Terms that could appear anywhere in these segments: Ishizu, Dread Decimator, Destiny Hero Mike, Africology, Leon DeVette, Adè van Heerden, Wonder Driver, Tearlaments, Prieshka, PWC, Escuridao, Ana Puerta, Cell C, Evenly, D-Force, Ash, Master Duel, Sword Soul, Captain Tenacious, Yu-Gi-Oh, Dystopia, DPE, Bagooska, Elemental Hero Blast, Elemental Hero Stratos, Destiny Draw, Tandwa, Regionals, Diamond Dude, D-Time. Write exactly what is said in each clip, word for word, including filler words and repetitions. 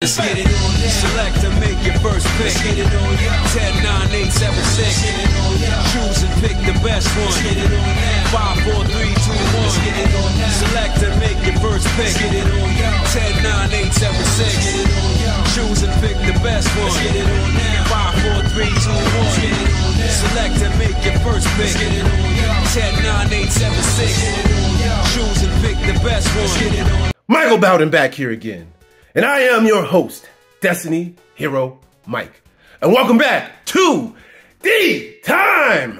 Let's get it on ya. Select and make your first pick. Let's get it on ya. ten, nine, eight, seven, six. Let's get it on ya. Choose and pick the best one. Let's get it on ya. five, four, three, two, one. Let's get it on ya. Select and make your first pick. Let's get it on ya. ten, nine, eight, seven, six. Let's get it on ya. Choose and pick the best one. Let's get it on ya. five, four, three, two, one. Let's get it on ya. Select and make your first pick. Let's get it on ya. ten, nine, eight, seven, six. Let's get it on ya. Choose and pick the best one. Let's get it on ya. Michael Bowden back here again. And I am your host, Destiny Hero Mike. And welcome back to D-Time!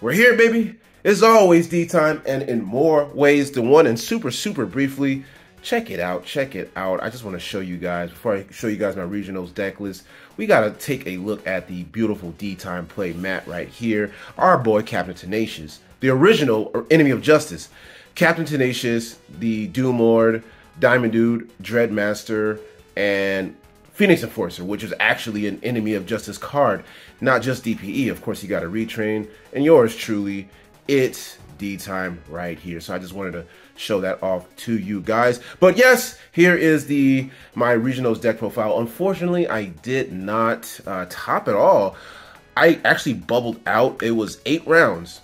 We're here, baby. It's always D-Time, and in more ways than one, and super, super briefly, check it out, check it out. I just want to show you guys, before I show you guys my regionals deck list, we got to take a look at the beautiful D-Time play mat right here. Our boy, Captain Tenacious, the original or Enemy of Justice. Captain Tenacious, the Doom Lord, Diamond Dude, Dreadmaster, and Phoenix Enforcer, which is actually an Enemy of Justice card, not just D P E. Of course, you got to retrain, and yours truly, it's D-Time right here. So I just wanted to show that off to you guys. But yes, here is the my regionals deck profile. Unfortunately, I did not uh, top it all. I actually bubbled out. It was eight rounds.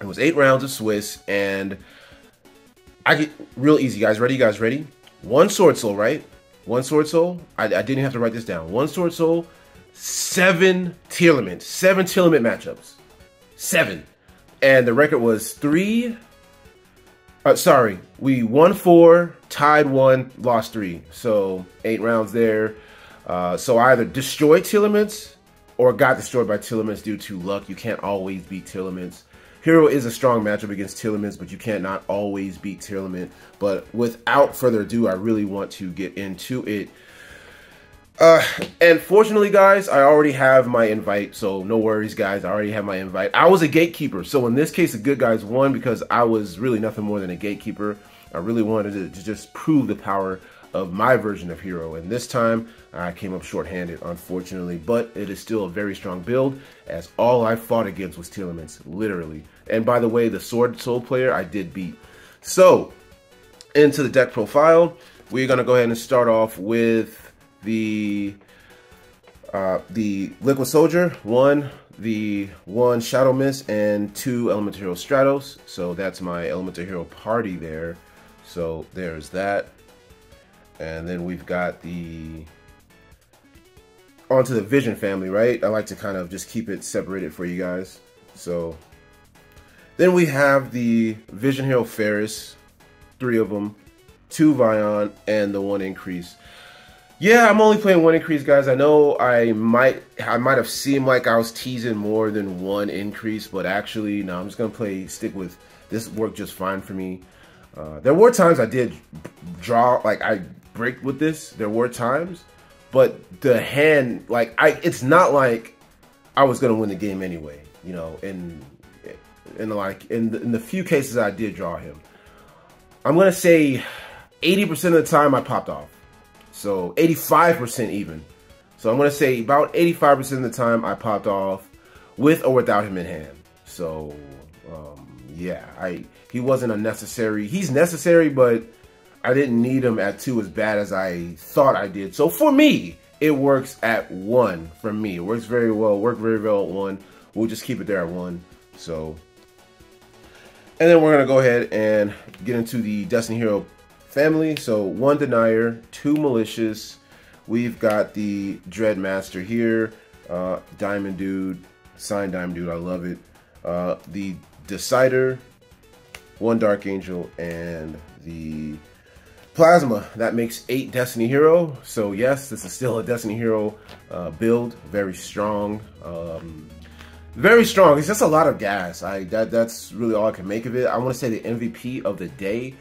It was eight rounds of Swiss, and I get real easy, guys. Ready? You guys ready? One Sword Soul, right? One Sword Soul. I, I didn't even have to write this down. One Sword Soul, seven Tearlaments. Seven Tearlaments matchups. Seven. And the record was three. Uh, sorry. We won four, tied one, lost three. So eight rounds there. Uh, so I either destroyed Tearlaments or got destroyed by Tearlaments due to luck. You can't always beat Tearlaments. Hero is a strong matchup against Tearlaments, but you can't not always beat Tearlaments. But without further ado, I really want to get into it. Uh, and fortunately, guys, I already have my invite, so no worries, guys. I already have my invite. I was a gatekeeper, so in this case, the good guys won because I was really nothing more than a gatekeeper. I really wanted to, to just prove the power of my version of Hero, and this time, I came up short-handed, unfortunately. But it is still a very strong build, as all I fought against was Tearlaments, literally. And by the way, the Sword Soul player I did beat. So, into the deck profile, we're gonna go ahead and start off with the uh, the Liquid Soldier, one, the one Shadow Mist, and two Elemental Hero Stratos. So that's my Elemental Hero party there. So there's that. And then we've got the onto the Vision family, right? I like to kind of just keep it separated for you guys. So. Then we have the Vision Hero Faris, three of them, two Vion, and the one Increase. Yeah, I'm only playing one Increase, guys. I know I might I might have seemed like I was teasing more than one Increase, but actually, no, I'm just gonna play stick with this. Worked just fine for me. Uh, there were times I did draw, like I break with this. There were times, but the hand, like I, it's not like I was gonna win the game anyway, you know, and. In like in the, in the few cases I did draw him, I'm gonna say eighty percent of the time I popped off. So eighty-five percent even. So I'm gonna say about eighty-five percent of the time I popped off with or without him in hand. So um, yeah, I he wasn't unnecessary. He's necessary, but I didn't need him at two as bad as I thought I did. So for me, it works at one. For me, it works very well. Worked very well at one. We'll just keep it there at one. So. And then we're gonna go ahead and get into the Destiny Hero family. So one Denier, two Malicious. We've got the Dreadmaster here, uh, Diamond Dude, signed Diamond Dude, I love it. Uh, the Decider, one Dark Angel, and the Plasma. That makes eight Destiny Hero. So yes, this is still a Destiny Hero uh, build, very strong. Um, Very strong. It's just a lot of gas. I that that's really all I can make of it. I want to say the M V P of the day,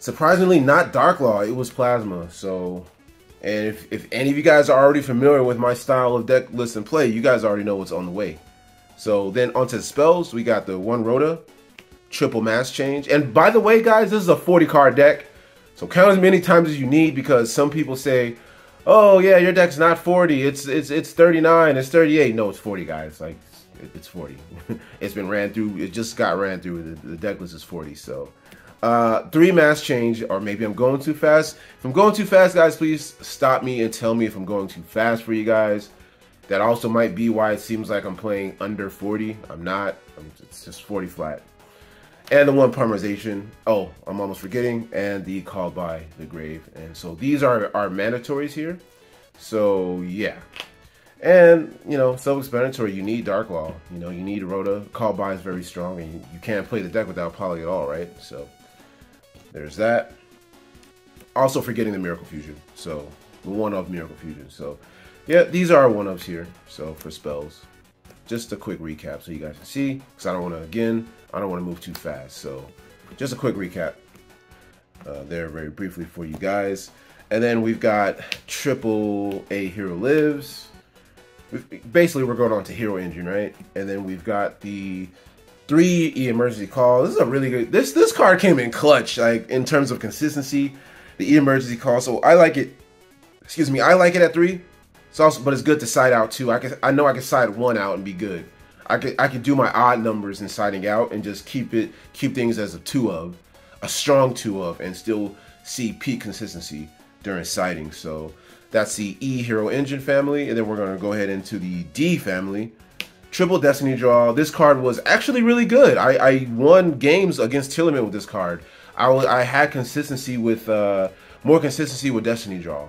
surprisingly, not Dark Law. It was Plasma. So, and if if any of you guys are already familiar with my style of deck list and play, you guys already know what's on the way. So then onto the spells, we got the one Rota, triple mass change. And by the way, guys, this is a forty card deck, so count as many times as you need because some people say, "Oh yeah, your deck's not forty. It's it's it's thirty-nine. It's thirty-eight. No, it's forty, guys. Like." It's forty. It's been ran through. It just got ran through. The, the deck list is forty. So Uh, three mass change, or maybe I'm going too fast. If I'm going too fast, guys, please stop me and tell me if I'm going too fast for you guys. That also might be why it seems like I'm playing under forty. I'm not. I'm, it's just forty flat. And the one Parmesan. Oh, I'm almost forgetting. And the Called by the Grave. And so these are our mandatories here. So, yeah. And, you know, self-explanatory. You need Dark Law. You know, you need Rota. Called by is very strong. And you, you can't play the deck without Poly at all, right? So, there's that. Also forgetting the Miracle Fusion. So, the one-off Miracle Fusion. So, yeah, these are our one-ups here. So, for spells. Just a quick recap so you guys can see. Because I don't want to, again, I don't want to move too fast. So, just a quick recap uh, there very briefly for you guys. And then we've got Triple A Hero Lives. We've, basically, we're going on to Hero Engine, right? And then we've got the three E Emergency Call. This is a really good... This, this card came in clutch, like, in terms of consistency. The E Emergency Call. So, I like it... Excuse me, I like it at three. It's also, but it's good to side out two. I can, I know I can side one out and be good. I could I could do my odd numbers in siding out and just keep it keep things as a two of, a strong two of, and still see peak consistency during siding. So that's the E Hero Engine family, and then we're gonna go ahead into the D family. Triple Destiny Draw. This card was actually really good. I, I won games against Tearlaments with this card. I I had consistency with uh, more consistency with Destiny Draw.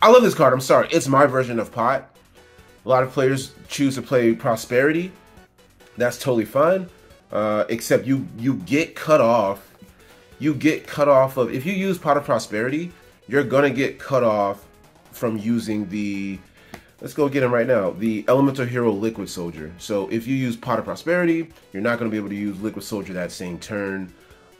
I love this card. I'm sorry. It's my version of Pot. A lot of players choose to play Prosperity. That's totally fine. Uh, except you you get cut off. You get cut off of... If you use Pot of Prosperity, you're going to get cut off from using the... Let's go get him right now. The Elemental Hero Liquid Soldier. So if you use Pot of Prosperity, you're not going to be able to use Liquid Soldier that same turn.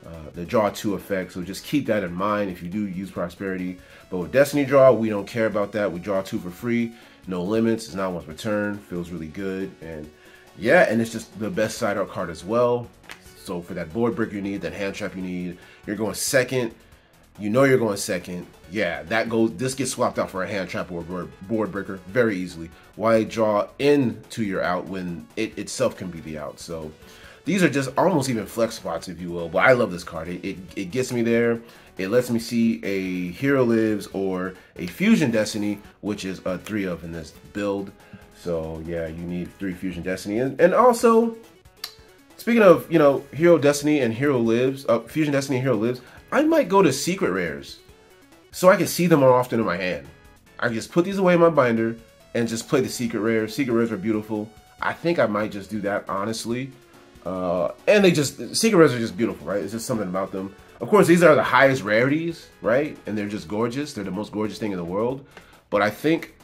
Uh, the draw two effect, so just keep that in mind if you do use Prosperity. But with Destiny Draw, we don't care about that. We draw two for free, no limits. It's not once per turn. Feels really good, and yeah, and it's just the best side out card as well. So for that board brick you need, that hand trap you need, you're going second. You know you're going second. Yeah, that goes. This gets swapped out for a hand trap or board, board breaker very easily. Why draw into your out when it itself can be the out? So. These are just almost even flex spots, if you will. But I love this card. It, it it gets me there. It lets me see a Hero Lives or a Fusion Destiny, which is a three of in this build. So yeah, you need three Fusion Destiny. And, and also, speaking of, you know, Hero Destiny and Hero Lives, uh, Fusion Destiny and Hero Lives, I might go to Secret Rares so I can see them more often in my hand. I can just put these away in my binder and just play the Secret Rares. Secret Rares are beautiful. I think I might just do that, honestly. Uh, and they just, Secret Rares are just beautiful, right? It's just something about them. Of course, these are the highest rarities, right? And they're just gorgeous. They're the most gorgeous thing in the world. But I think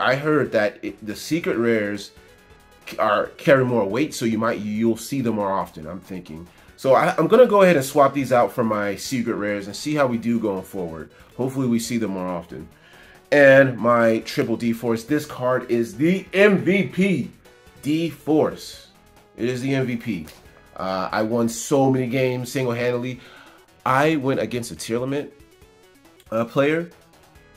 I heard that it, the Secret Rares are carry more weight, so you might, you'll see them more often, I'm thinking. So I, I'm going to go ahead and swap these out for my Secret Rares and see how we do going forward. Hopefully we see them more often. And my Triple D-Force. This card is the M V P. D-Force. It is the M V P. Uh, I won so many games single-handedly. I went against a Tearlaments uh, player,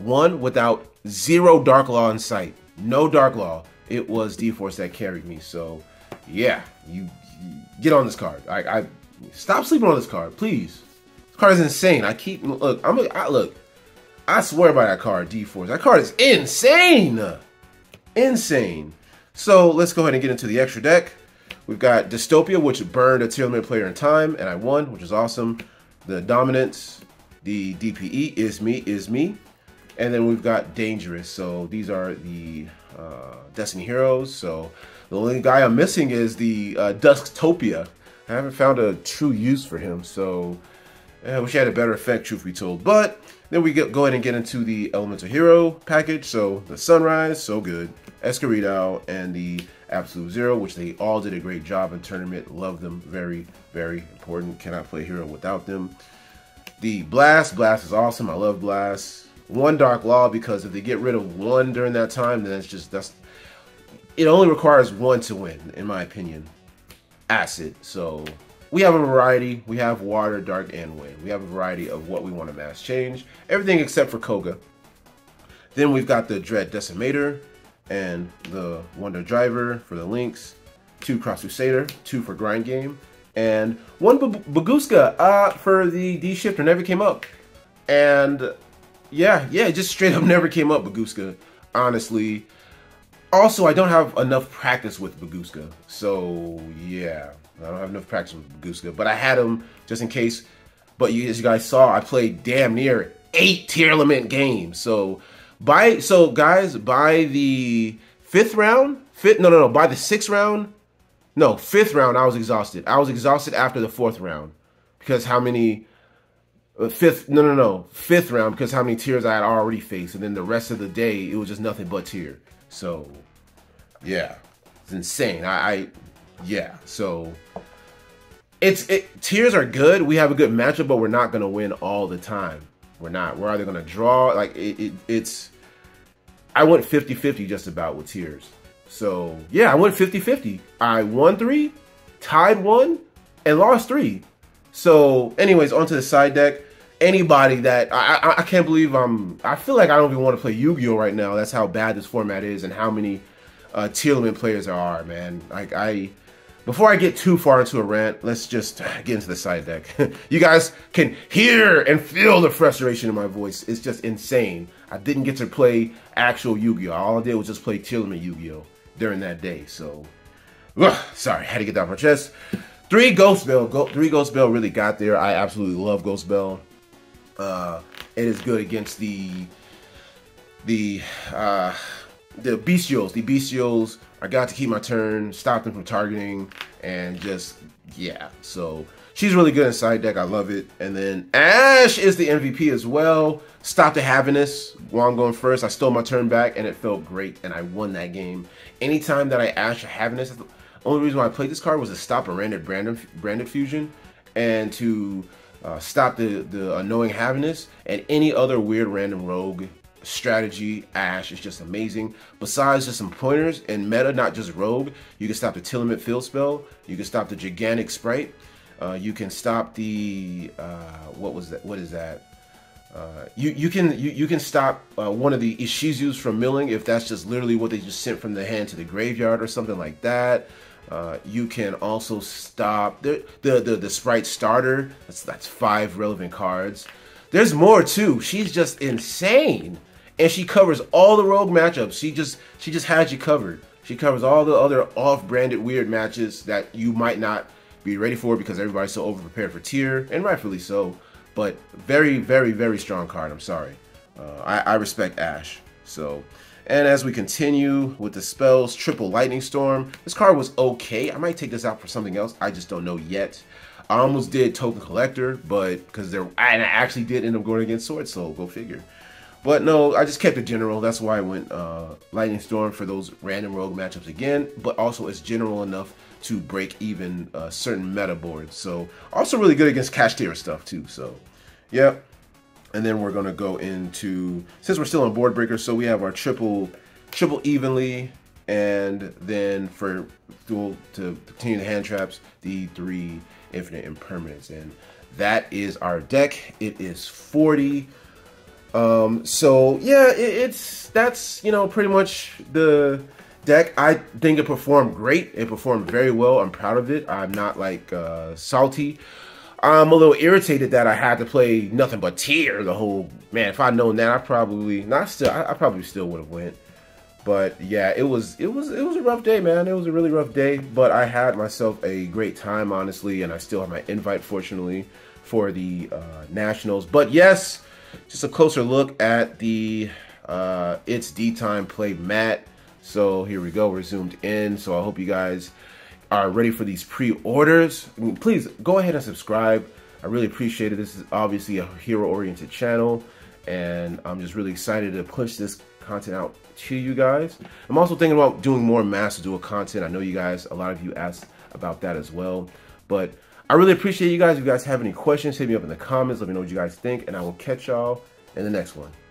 won without zero Dark Law in sight. No Dark Law. It was D-Force that carried me. So, yeah, you, you get on this card. I, I stop sleeping on this card, please. This card is insane. I keep look. I'm I, look. I swear by that card, D-Force. That card is insane, insane. So let's go ahead and get into the extra deck. We've got Dystopia, which burned a Tearlaments player in time, and I won, which is awesome. The Dominance, the D P E, is me, is me. And then we've got Dangerous. So these are the uh, Destiny Heroes. So the only guy I'm missing is the uh, Dystopia. I haven't found a true use for him, so I wish I had a better effect, truth be told. But then we get, go ahead and get into the Elemental Hero package. So the Sunrise, so good. Escuridao, and the Absolute Zero, which they all did a great job in tournament. Love them. Very, very important. Cannot play Hero without them. The Blast. Blast is awesome. I love Blast. One Dark Law, because if they get rid of one during that time, then it's just, that's, it only requires one to win, in my opinion. Acid. So we have a variety. We have Water, Dark, and Wind. We have a variety of what we want to mass change. Everything except for Koga. Then we've got the Dread Decimator. And the Wonder Driver for the links, two Cross Crusader, two for Grind Game, and one Bagooska uh, for the D-Shifter never came up. And yeah, yeah, it just straight up never came up, Bagooska, honestly. Also, I don't have enough practice with Bagooska, so yeah, I don't have enough practice with Bagooska, but I had him just in case. But you, as you guys saw, I played damn near eight Tearlament games. So by so guys, by the fifth round, fifth no no no, by the sixth round, no fifth round, I was exhausted. I was exhausted after the fourth round because how many fifth no no no fifth round because how many tiers I had already faced, and then the rest of the day it was just nothing but tier. So, yeah, it's insane. I, I yeah. So, it's it. Tiers are good. We have a good matchup, but we're not gonna win all the time. We're not. We're either gonna draw. Like it, it, it's. I went fifty fifty just about with tiers. So yeah, I went fifty fifty. I won three, tied one, and lost three. So, anyways, onto the side deck. Anybody that I, I I can't believe I'm I feel like I don't even want to play Yu-Gi-Oh right now. That's how bad this format is and how many uh, Tearlaments players there are, man. Like I, before I get too far into a rant, let's just get into the side deck. You guys can hear and feel the frustration in my voice. It's just insane. I didn't get to play actual Yu-Gi-Oh. All I did was just play Tearlaments Yu-Gi-Oh during that day. So ugh, sorry, had to get that off my chest. Three Ghost Belle, Go, three Ghost Belle really got there. I absolutely love Ghost Belle. Uh, it is good against the the uh, the bestials. The bestials. I got to keep my turn, stop them from targeting, and just yeah. So she's really good in side deck. I love it. And then Ash is the M V P as well. Stop the Haviness while I'm going first. I stole my turn back, and it felt great, and I won that game. Anytime that I Ash or Haviness, the only reason why I played this card was to stop a random branded, branded fusion and to Uh, stop the, the annoying Haviness and any other weird random rogue strategy. Ash is just amazing. Besides just some pointers and meta, not just rogue, you can stop the Tearlaments Field Spell. You can stop the Gigantic Sprite. Uh, you can stop the, uh, what was that? What is that? Uh, you, you can you, you can stop uh, one of the Ishizus from milling if that's just literally what they just sent from the hand to the graveyard or something like that. Uh, you can also stop the the the, the Sprite starter. That's, that's five relevant cards. There's more too. She's just insane, and she covers all the rogue matchups. She just she just has you covered. She covers all the other off-branded weird matches that you might not be ready for because everybody's so overprepared for tier, and rightfully so. But very very very strong card. I'm sorry. Uh, I, I respect Ash. So. And as we continue with the spells, triple Lightning Storm. This card was okay. I might take this out for something else. I just don't know yet. I almost did Token Collector, but because there, and I actually did end up going against Sword Soul. Go figure. But no, I just kept it general. That's why I went uh, Lightning Storm for those random rogue matchups again. But also, it's general enough to break even uh, certain meta boards. So also really good against cash tier stuff too. So, yeah. And then we're gonna go into, since we're still on board breakers, so we have our triple, triple Evenly, and then for dual to continue the hand traps, the three Infinite Impermanence, and that is our deck. It is forty. Um, so yeah, it, it's that's you know pretty much the deck. I think it performed great. It performed very well. I'm proud of it. I'm not like uh, salty. I'm a little irritated that I had to play nothing but tier the whole, man, if I'd known that, I probably, not still, I, I probably still would have went. But yeah, it was, it was, it was a rough day, man. It was a really rough day, but I had myself a great time, honestly, and I still have my invite, fortunately, for the uh, Nationals. But yes, just a closer look at the, uh, it's D-Time play mat. So here we go, we're zoomed in, so I hope you guys are ready for these pre-orders. I mean, please go ahead and subscribe. I really appreciate it. This is obviously a hero-oriented channel, and I'm just really excited to push this content out to you guys. I'm also thinking about doing more Master Duel content. I know you guys, a lot of you asked about that as well, but I really appreciate you guys. If you guys have any questions, hit me up in the comments. Let me know what you guys think, and I will catch y'all in the next one.